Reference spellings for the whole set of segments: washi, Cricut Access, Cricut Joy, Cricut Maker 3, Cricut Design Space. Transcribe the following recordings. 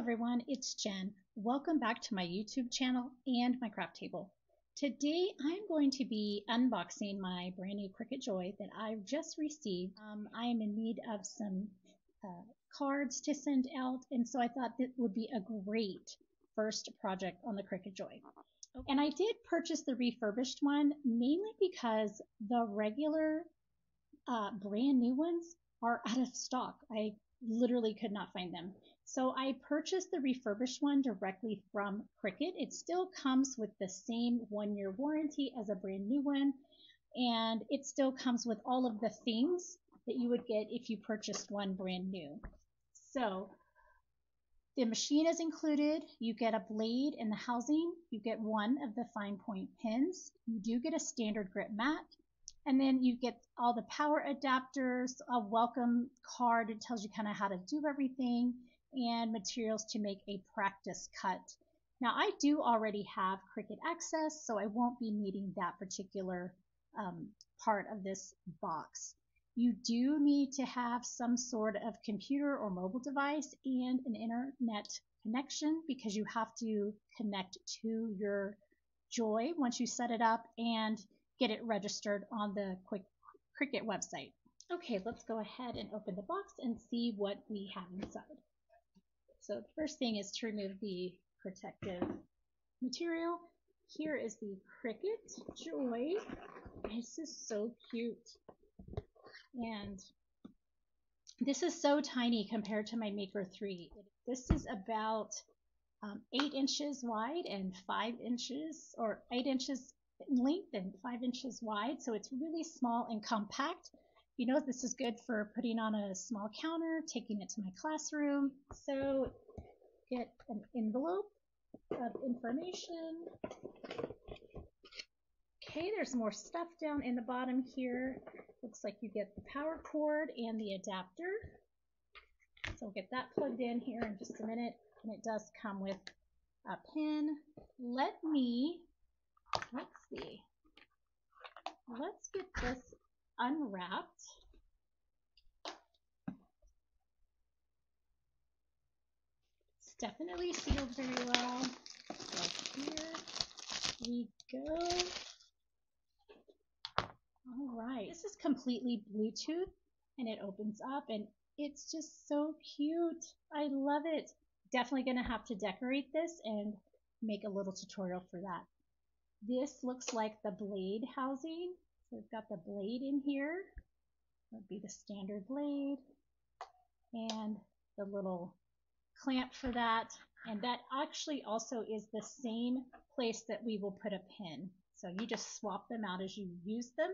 everyone, it's Jen. Welcome back to my YouTube channel and my craft table. Today I'm going to be unboxing my brand new Cricut Joy that I've just received. I am in need of some cards to send out, and so I thought that would be a great first project on the Cricut Joy. Okay. And I did purchase the refurbished one mainly because the regular brand new ones are out of stock. I literally could not find them. So I purchased the refurbished one directly from Cricut. It still comes with the same 1-year warranty as a brand new one, and it still comes with all of the things that you would get if you purchased one brand new. So the machine is included. You get a blade and the housing. You get one of the fine point pins. You do get a standard grip mat. And then you get all the power adapters, a welcome card. It tells you kind of how to do everything, and materials to make a practice cut. Now, I do already have Cricut Access, so I won't be needing that particular part of this box. You do need to have some sort of computer or mobile device and an internet connection, because you have to connect to your Joy once you set it up and get it registered on the Cricut website. Okay, let's go ahead and open the box and see what we have inside. So the first thing is to remove the protective material. Here is the Cricut Joy. This is so cute. And this is so tiny compared to my Maker 3. This is about 8 inches wide and 5 inches, or 8 inches in length and 5 inches wide. So it's really small and compact. You know, this is good for putting on a small counter, taking it to my classroom. So get an envelope of information. Okay, there's more stuff down in the bottom here. Looks like you get the power cord and the adapter. So we'll get that plugged in here in just a minute. And it does come with a pin. Let's get this unwrapped. It's definitely sealed very well. So here we go. All right, this is completely Bluetooth, and it opens up, and it's just so cute. I love it. Definitely gonna have to decorate this and make a little tutorial for that. This looks like the blade housing. So we've got the blade in here. That would be the standard blade, and the little clamp for that. And that actually also is the same place that we will put a pin. So you just swap them out as you use them.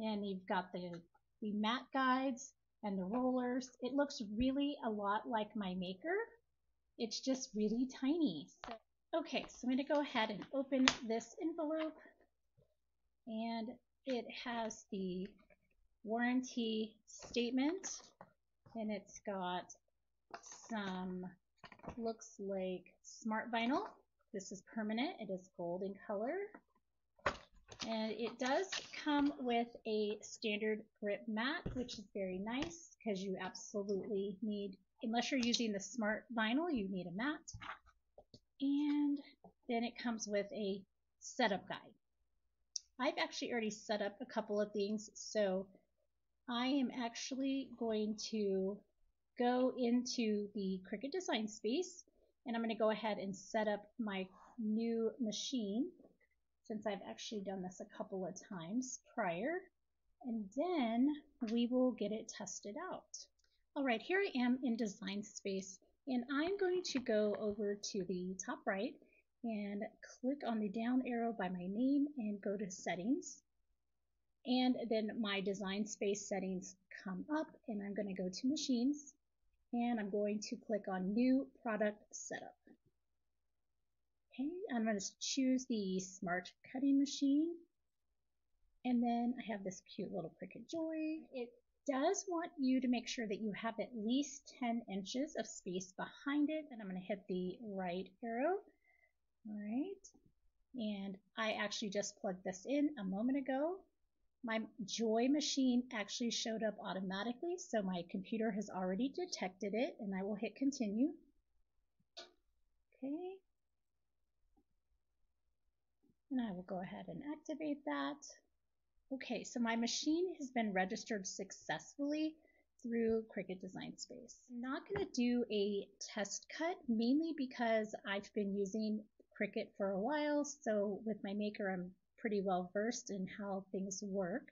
And you've got the mat guides and the rollers. It looks really a lot like my Maker. It's just really tiny. So, okay, so I'm going to go ahead and open this envelope, and it has the warranty statement, and it's got some, looks like smart vinyl. This is permanent. It is gold in color, and it does come with a standard grip mat, which is very nice because you absolutely need, unless you're using the smart vinyl, you need a mat. And then it comes with a setup guide. I've actually already set up a couple of things, so I am actually going to go into the Cricut Design Space, and I'm going to go ahead and set up my new machine, since I've actually done this a couple of times prior, and then we will get it tested out. All right, here I am in Design Space. And I'm going to go over to the top right and click on the down arrow by my name and go to settings. And then my Design Space settings come up, and I'm going to go to machines, and I'm going to click on new product setup. Okay, I'm going to choose the smart cutting machine. And then I have this cute little Cricut Joy. It does want you to make sure that you have at least 10 inches of space behind it, and I'm going to hit the right arrow. All right, and I actually just plugged this in a moment ago. My Joy machine actually showed up automatically, so my computer has already detected it, and I will hit continue. Okay. And I will go ahead and activate that. Okay, so my machine has been registered successfully through Cricut Design Space. I'm not going to do a test cut, mainly because I've been using Cricut for a while, so with my maker I'm pretty well versed in how things work.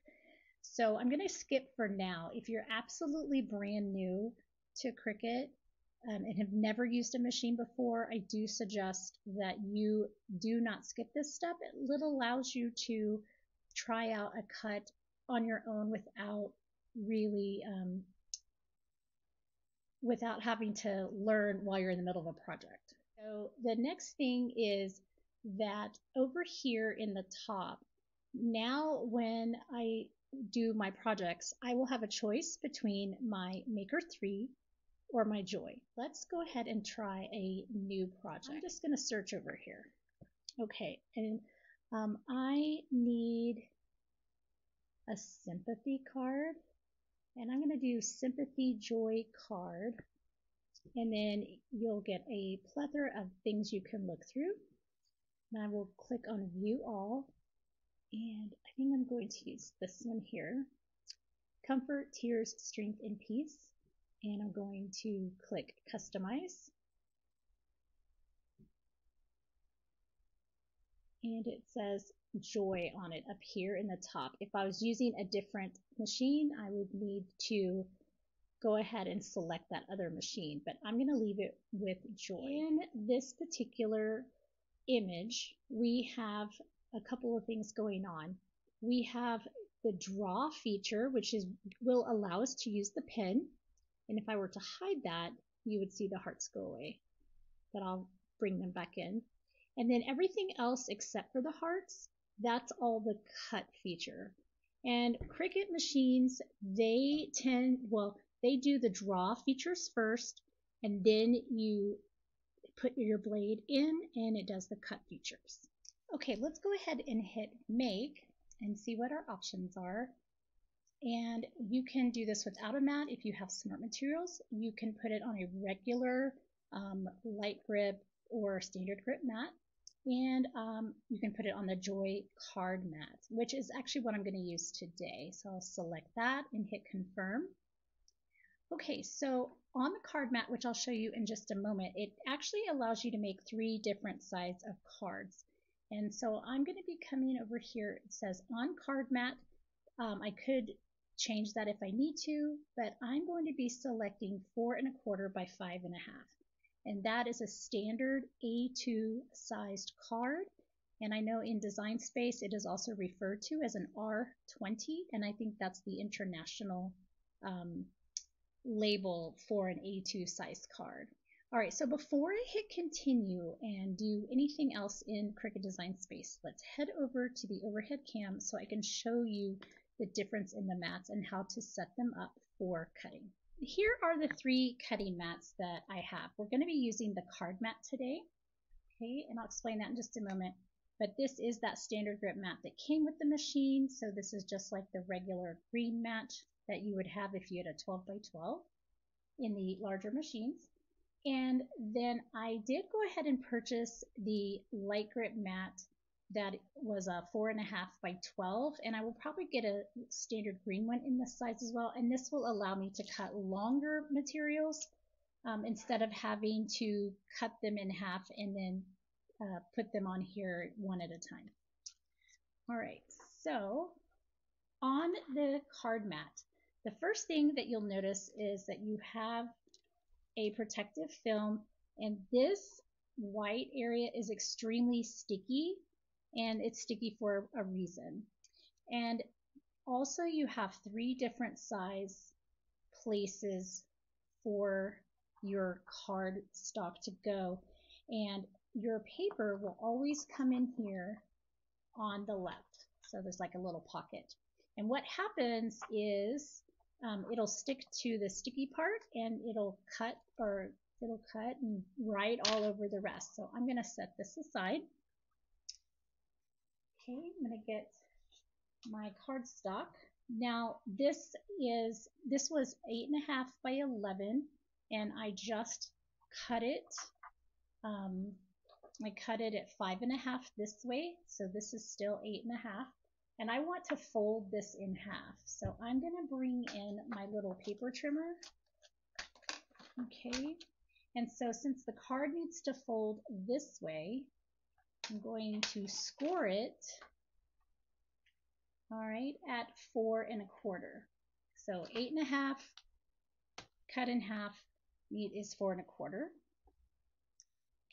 So I'm going to skip for now. If you're absolutely brand new to Cricut and have never used a machine before, I do suggest that you do not skip this step. It allows you to try out a cut on your own without really without having to learn while you're in the middle of a project. So the next thing is that over here in the top, now when I do my projects, I will have a choice between my Maker 3 or my Joy. Let's go ahead and try a new project. I'm just going to search over here. Okay, and I need a sympathy card, and I'm going to do sympathy joy card, and then you'll get a plethora of things you can look through. And I will click on view all, and I think I'm going to use this one here, comfort, tears, strength, and peace, and I'm going to click customize. And it says joy on it up here in the top. If I was using a different machine, I would need to go ahead and select that other machine, but I'm going to leave it with joy. In this particular image, we have a couple of things going on. We have the draw feature, which will allow us to use the pen, and if I were to hide that, you would see the hearts go away, but I'll bring them back in. And then everything else except for the hearts, that's all the cut feature. And Cricut machines, they do the draw features first, and then you put your blade in and it does the cut features. Okay, let's go ahead and hit make and see what our options are. And you can do this without a mat if you have smart materials. You can put it on a regular light grip or standard grip mat. And you can put it on the Joy card mat, which is actually what I'm going to use today. So I'll select that and hit confirm. Okay, so on the card mat, which I'll show you in just a moment, it actually allows you to make 3 different sides of cards. And so I'm going to be coming over here. It says on card mat. I could change that if I need to, but I'm going to be selecting 4¼ by 5½. And that is a standard A2 sized card. And I know in Design Space it is also referred to as an R20, and I think that's the international label for an A2 sized card. All right, so before I hit continue and do anything else in Cricut Design Space, let's head over to the overhead cam so I can show you the difference in the mats and how to set them up for cutting. Here are the 3 cutting mats that I have. We're going to be using the card mat today, okay, and I'll explain that in just a moment. But this is that standard grip mat that came with the machine, so this is just like the regular green mat that you would have if you had a 12 by 12 in the larger machines. And then I did go ahead and purchase the light grip mat that was a 4½ by 12, and I will probably get a standard green one in this size as well, and this will allow me to cut longer materials instead of having to cut them in half and then put them on here one at a time. All right, so on the card mat, the first thing that you'll notice is that you have a protective film, and this white area is extremely sticky, and it's sticky for a reason. And also you have 3 different size places for your card stock to go, and your paper will always come in here on the left. So there's like a little pocket, and what happens is it'll stick to the sticky part and it'll cut and write all over the rest. So I'm going to set this aside. Okay, I'm going to get my cardstock. Now this was 8½ by 11, and I just cut it I cut it at 5.5 this way, so this is still 8.5, and I want to fold this in half. So I'm going to bring in my little paper trimmer. Okay, and so since the card needs to fold this way, I'm going to score it, all right, at 4.25. So 8.5, cut in half, meat is 4.25.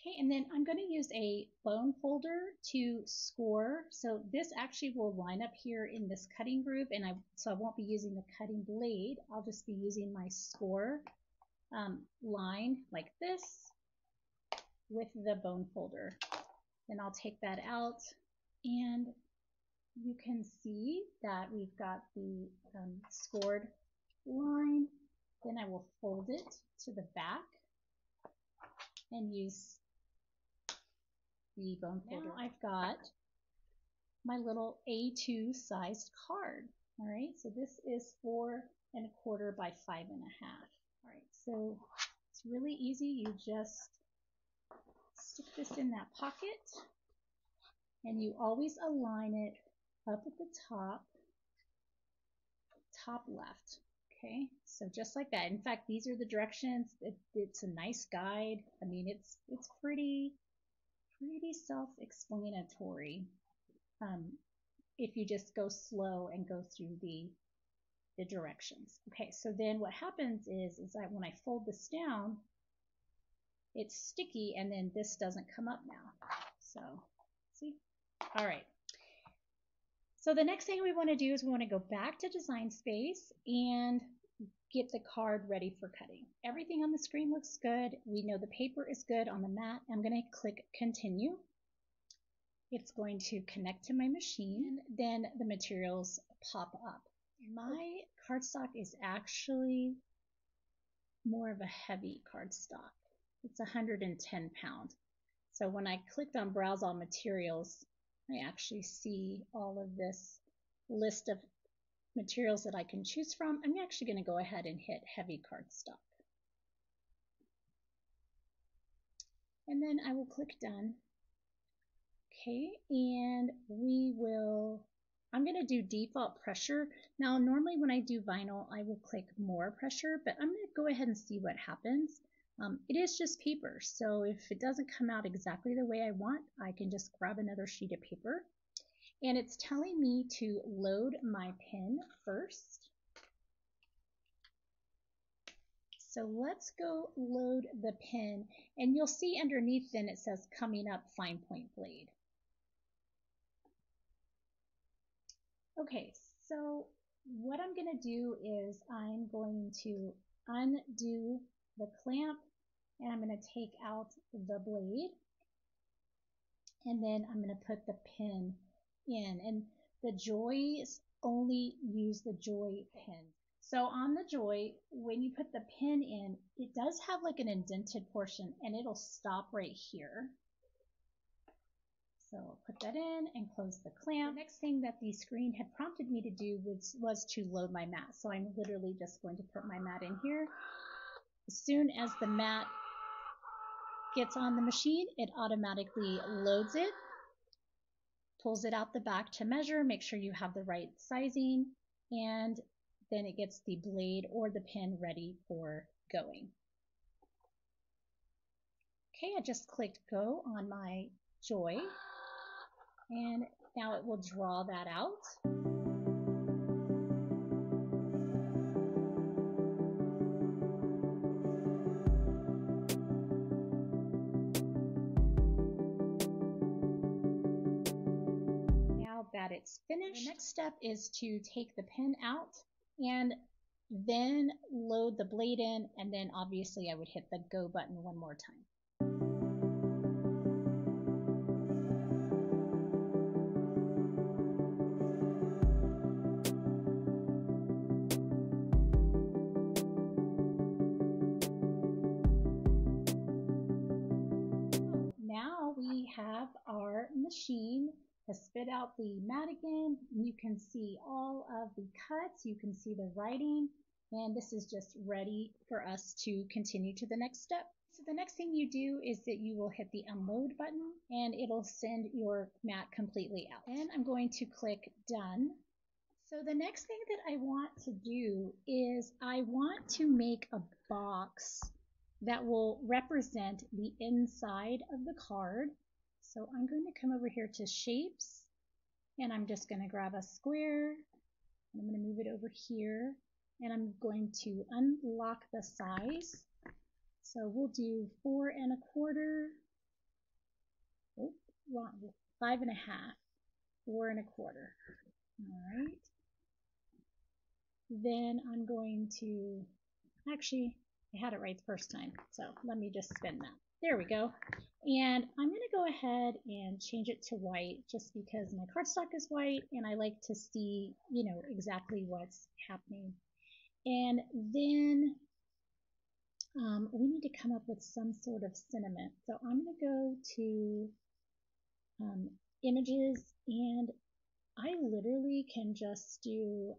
Okay, and then I'm going to use a bone folder to score. So this actually will line up here in this cutting groove, and so I won't be using the cutting blade. I'll just be using my score line like this with the bone folder. Then I'll take that out, and you can see that we've got the scored line. Then I will fold it to the back and use the bone folder. Now I've got my little A2 sized card. All right, so this is 4.25 by 5.5. All right, so it's really easy. You just stick this in that pocket, and you always align it up at the top left. Okay, so just like that. In fact, these are the directions. It's a nice guide. I mean, it's pretty self-explanatory if you just go slow and go through the directions. Okay, so then what happens is that when I fold this down, it's sticky, and then this doesn't come up now. So, see? All right. So the next thing we want to do is we want to go back to Design Space and get the card ready for cutting. Everything on the screen looks good. We know the paper is good on the mat. I'm going to click Continue. It's going to connect to my machine. Then the materials pop up. My cardstock is actually more of a heavy cardstock. It's 110 pounds. So when I clicked on Browse All Materials, I actually see all of this list of materials that I can choose from. I'm actually going to go ahead and hit heavy cardstock. And then I will click Done. Okay, and I'm going to do default pressure. Now, normally when I do vinyl, I will click more pressure, but I'm going to go ahead and see what happens. It is just paper, so if it doesn't come out exactly the way I want, I can just grab another sheet of paper. And it's telling me to load my pen first. So let's go load the pen, and you'll see underneath then it says coming up fine point blade. Okay, so what I'm going to do is I'm going to undo the clamp, and I'm going to take out the blade, and then I'm going to put the pin in, and the joys only use the joy pin. So on the joy, when you put the pin in, it does have like an indented portion, and it'll stop right here. So I'll put that in and close the clamp. The next thing that the screen had prompted me to do was to load my mat. So I'm literally just going to put my mat in here. As soon as the mat gets on the machine, it automatically loads it, pulls it out the back to measure, make sure you have the right sizing, and then it gets the blade or the pin ready for going. Okay, I just clicked Go on my joy, and now it will draw that out. That it's finished. The next step is to take the pen out and then load the blade in, and then obviously I would hit the go button one more time. Now we have our machine to spit out the mat again. You can see all of the cuts, you can see the writing, and this is just ready for us to continue to the next step. So the next thing you do is that you will hit the unload button and it'll send your mat completely out. And I'm going to click done. So the next thing that I want to do is I want to make a box that will represent the inside of the card. So I'm going to come over here to shapes and I'm just going to grab a square. I'm going to move it over here and I'm going to unlock the size. So we'll do 4 1/4, 5 1/2, 4 1/4. All right. Then I'm going to, actually, I had it right the first time, so let me just spin that. There we go. And I'm going to go ahead and change it to white just because my cardstock is white and I like to see, you know, exactly what's happening. And then we need to come up with some sort of sentiment. So I'm going to go to images, and I literally can just do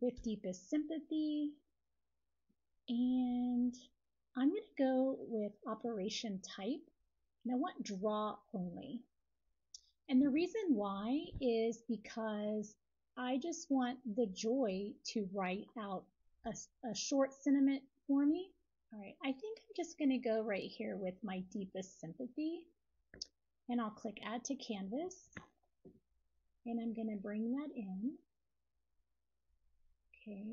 with deepest sympathy, and I'm going to go with operation type, and I want draw only. And the reason why is because I just want the joy to write out a short sentiment for me. All right, I think I'm just going to go right here with my deepest sympathy, and I'll click add to canvas, and I'm going to bring that in. Okay,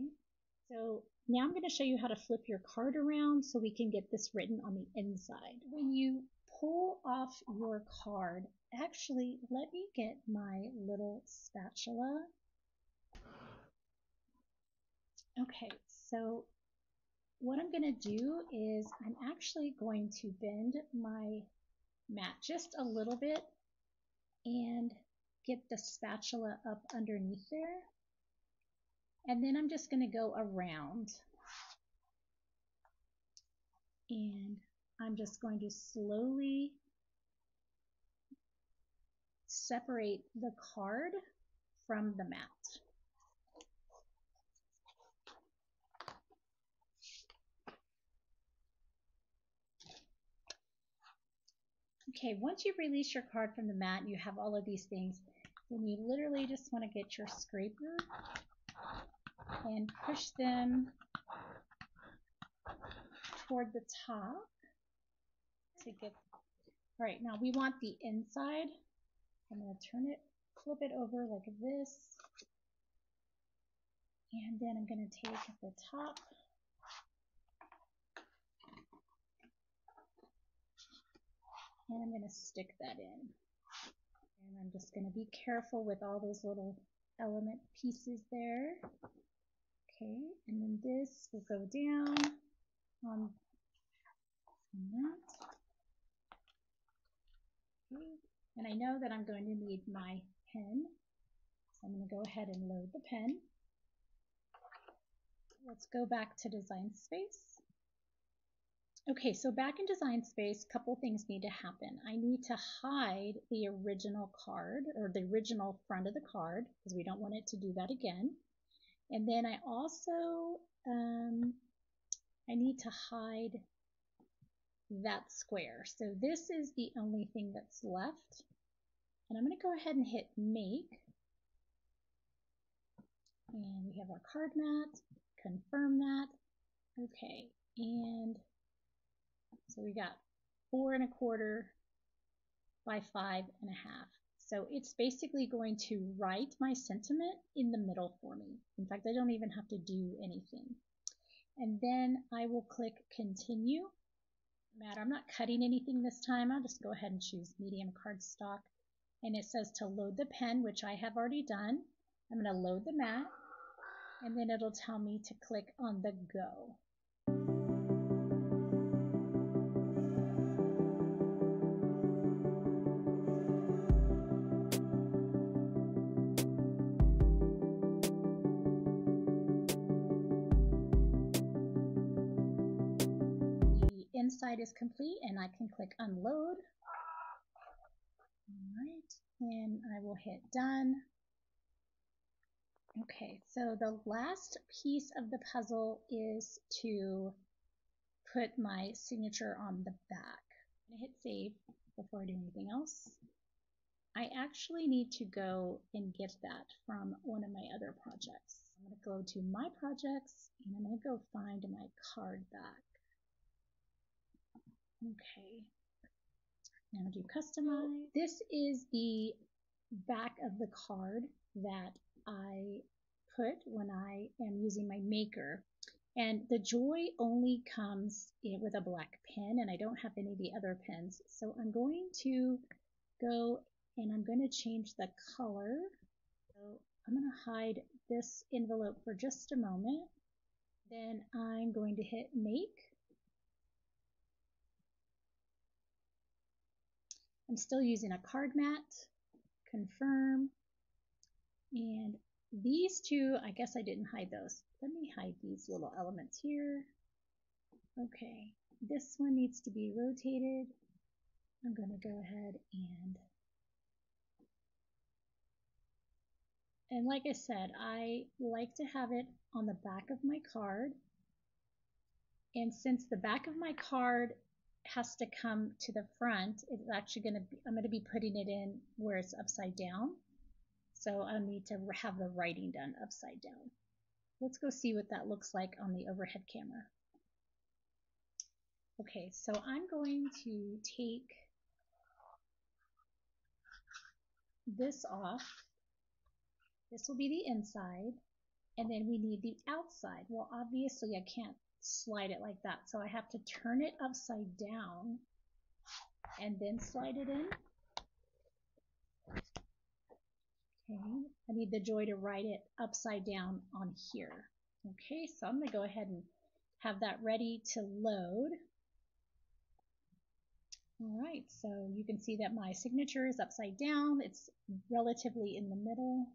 so now I'm going to show you how to flip your card around so we can get this written on the inside. When you pull off your card, actually, let me get my little spatula. Okay, so what I'm going to do is I'm actually going to bend my mat just a little bit and get the spatula up underneath there. And then I'm just going to go around. And I'm just going to slowly separate the card from the mat. Okay, once you release your card from the mat, you have all of these things, then you literally just want to get your scraper and push them toward the top to get. All right, now we want the inside. I'm going to turn it, flip it over like this, and then I'm going to take the top. And I'm going to stick that in. And I'm just going to be careful with all those little element pieces there. Okay, and then this will go down on that. Okay. And I know that I'm going to need my pen. So I'm going to go ahead and load the pen. Let's go back to Design Space. Okay, so back in Design Space, a couple things need to happen. I need to hide the original card, or the original front of the card, because we don't want it to do that again. And then I also, I need to hide that square. So this is the only thing that's left. And I'm going to go ahead and hit make. And we have our card mat, confirm that. Okay, and so we got 4 1/4 by 5 1/2. So it's basically going to write my sentiment in the middle for me. In fact, I don't even have to do anything. And then I will click continue. I'm not cutting anything this time. I'll just go ahead and choose medium cardstock. And it says to load the pen, which I have already done. I'm going to load the mat, and then it'll tell me to click on the go. Is complete, and I can click unload. All right, and I will hit done. Okay, so the last piece of the puzzle is to put my signature on the back. I'm going to hit save before I do anything else. I actually need to go and get that from one of my other projects. I'm going to go to my projects and I'm going to go find my card back. Okay, now do customize. This is the back of the card that I put when I am using my maker. And the joy only comes with a black pen, and I don't have any of the other pens. So I'm going to go and I'm going to change the color. So I'm going to hide this envelope for just a moment. Then I'm going to hit make. I'm still using a card mat. Confirm. And these two, I guess I didn't hide those. Let me hide these little elements here. Okay, this one needs to be rotated. I'm going to go ahead and like I said, I like to have it on the back of my card. And since the back of my card has to come to the front, it's actually going to be, I'm going to be putting it in where it's upside down. So I'll need to have the writing done upside down. Let's go see what that looks like on the overhead camera. Okay, so I'm going to take this off. This will be the inside, and then we need the outside. Well, obviously I can't slide it like that, so I have to turn it upside down and then slide it in. Okay, I need the joy to write it upside down on here. Okay, so I'm going to go ahead and have that ready to load. All right, so you can see that my signature is upside down. It's relatively in the middle.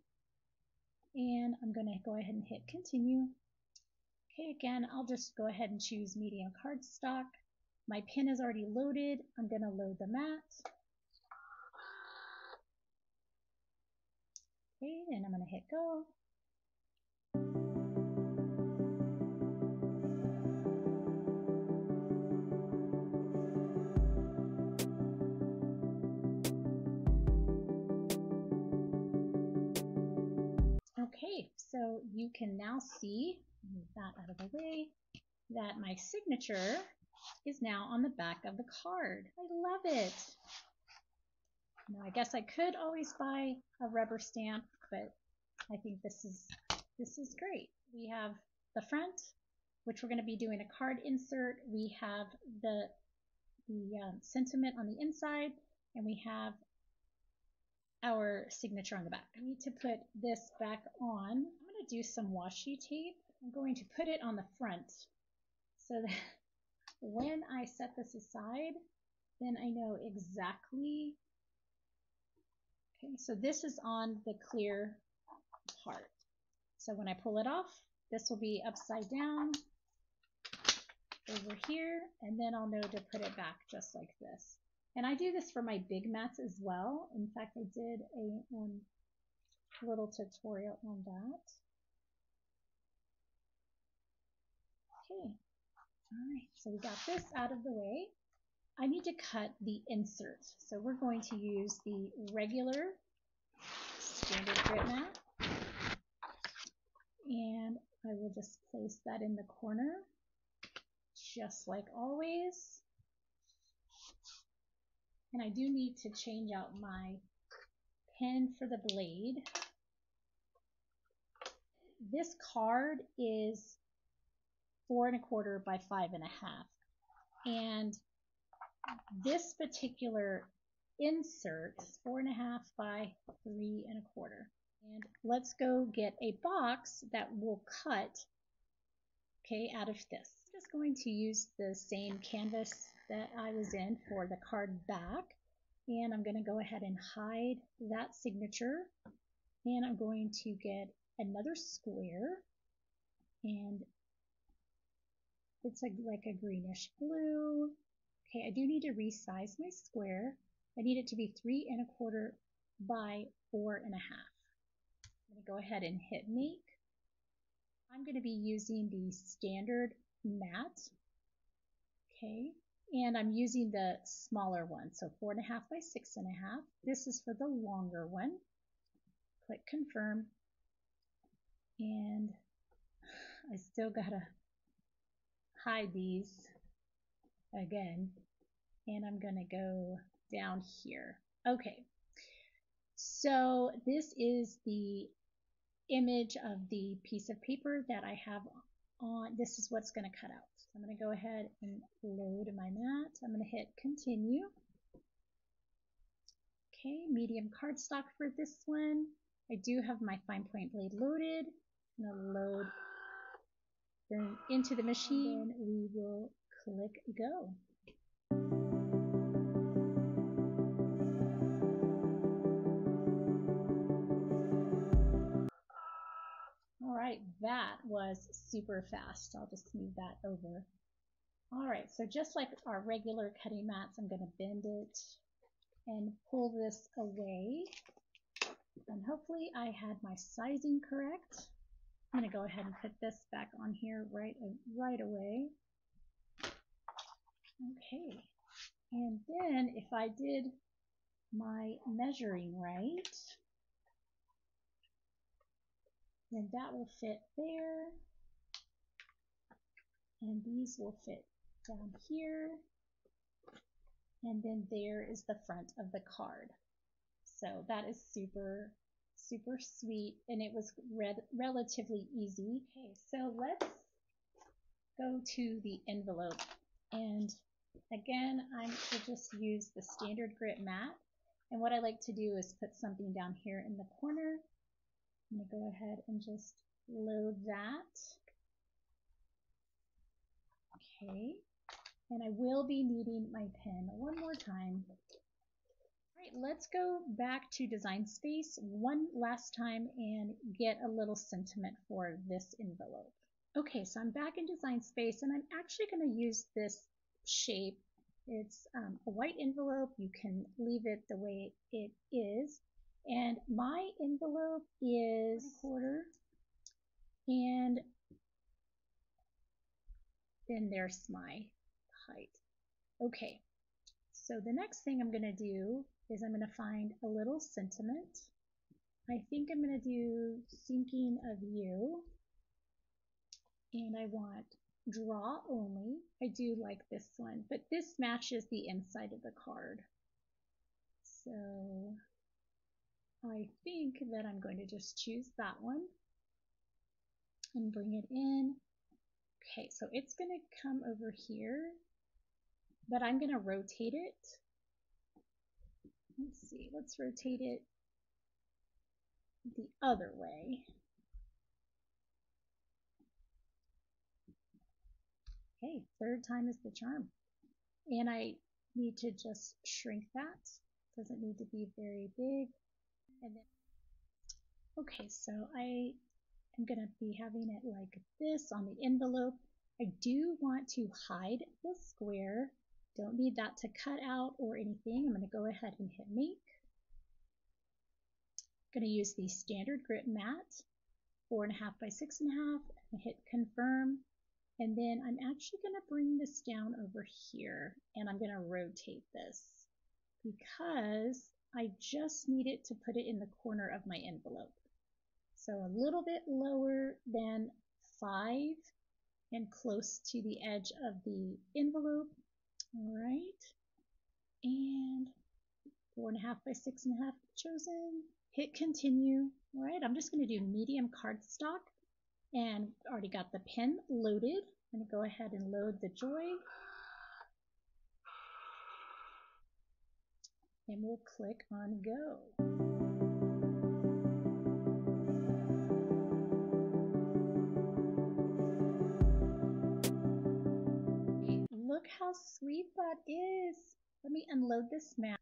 And I'm going to go ahead and hit continue. Okay, again, I'll just go ahead and choose medium cardstock. My pen is already loaded. I'm going to load the mat. Okay, and I'm going to hit go. Okay, so you can now see, move that out of the way, that my signature is now on the back of the card. I love it. Now, I guess I could always buy a rubber stamp, but I think this is great. We have the front, which we're going to be doing a card insert. We have the sentiment on the inside, and we have our signature on the back. I need to put this back on. I'm going to do some washi tape. I'm going to put it on the front so that when I set this aside, then I know exactly. Okay, so this is on the clear part. So when I pull it off, this will be upside down over here, and then I'll know to put it back just like this. And I do this for my big mats as well. In fact, I did a little tutorial on that. Okay, all right, so we got this out of the way. I need to cut the insert. So we're going to use the regular standard grit mat. And I will just place that in the corner, just like always. And I do need to change out my pen for the blade. This card is 4¼ by 5½. And this particular insert is 4½ by 3¼ and let's go get a box that will cut, okay, out of this. I'm just going to use the same canvas that I was in for the card back, and I'm going to go ahead and hide that signature, and I'm going to get another square, and it's like a greenish blue. Okay, I do need to resize my square. I need it to be 3¼ by 4½. I'm going to go ahead and hit Make. I'm going to be using the standard mat. Okay, and I'm using the smaller one, so 4.5 by 6.5. This is for the longer one. Click Confirm. And I still gotta hide these again. And I'm gonna go down here. Okay, so this is the image of the piece of paper that I have on. This is what's gonna cut out. I'm gonna go ahead and load my mat. I'm gonna hit Continue. Okay, medium cardstock for this one. I do have my fine point blade loaded. I'm gonna load them into the machine. We will click Go. Alright, that was super fast. I'll just move that over. Alright, so just like our regular cutting mats, I'm going to bend it and pull this away. And hopefully I had my sizing correct. I'm going to go ahead and put this back on here right away. Okay, and then if I did my measuring right, then that will fit there, and these will fit down here, and then there is the front of the card. So that is super, super sweet, and it was relatively easy. Okay, so let's go to the envelope, and again, I will just use the standard grit mat, and what I like to do is put something down here in the corner. I'm going to go ahead and just load that. Okay, and I will be needing my pen one more time. All right, let's go back to Design Space one last time and get a little sentiment for this envelope. Okay, so I'm back in Design Space, and I'm actually going to use this shape. It's a white envelope. You can leave it the way it is. And my envelope is a quarter, and then there's my height. Okay, so the next thing I'm going to do is I'm going to find a little sentiment. I think I'm going to do Thinking of You, and I want Draw Only. I do like this one, but this matches the inside of the card. So I think that I'm going to just choose that one and bring it in. Okay, so it's going to come over here, but I'm going to rotate it. Let's see, let's rotate it the other way. Okay, third time is the charm. And I need to just shrink that. Doesn't need to be very big. And then, okay, so I am going to be having it like this on the envelope. I do want to hide the square. Don't need that to cut out or anything. I'm going to go ahead and hit Make. I'm going to use the standard grit mat, 4.5 by 6.5. I hit Confirm, and then I'm actually going to bring this down over here, and I'm going to rotate this because I just need it to put it in the corner of my envelope. So a little bit lower than 5 and close to the edge of the envelope. All right, and 4.5 by 6.5 chosen. Hit Continue. All right, I'm just going to do medium cardstock, and already got the pen loaded. I'm going to go ahead and load the joy. And we'll click on Go. Okay, look how sweet that is. Let me unload this map.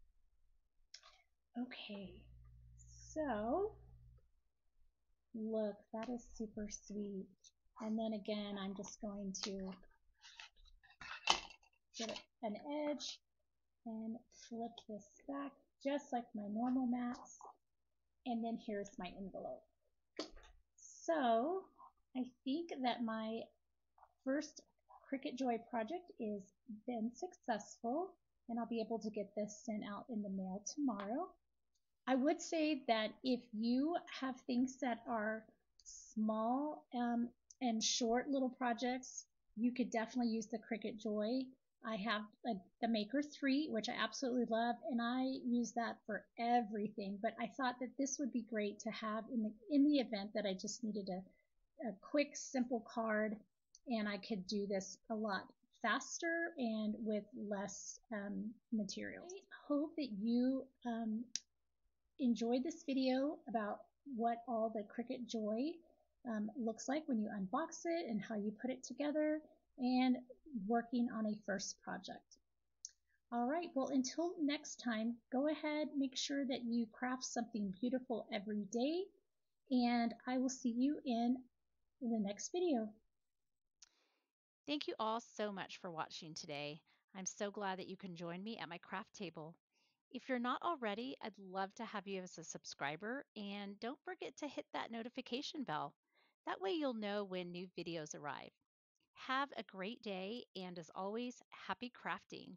Okay, so look, that is super sweet. And then again, I'm just going to get an edge and flip this back just like my normal mats, and then here's my envelope. So I think that my first Cricut Joy project is been successful, and I'll be able to get this sent out in the mail tomorrow. I would say that if you have things that are small and short little projects, you could definitely use the Cricut Joy. I have the Maker 3, which I absolutely love, and I use that for everything. But I thought that this would be great to have in the event that I just needed a quick, simple card, and I could do this a lot faster and with less materials. I hope that you enjoyed this video about what all the Cricut Joy looks like when you unbox it and how you put it together and working on a first project. All right, well, until next time, go ahead, make sure that you craft something beautiful every day, and I will see you in the next video. Thank you all so much for watching today. I'm so glad that you can join me at my craft table. If you're not already, I'd love to have you as a subscriber, and don't forget to hit that notification bell. That way you'll know when new videos arrive. Have a great day, and as always, happy crafting!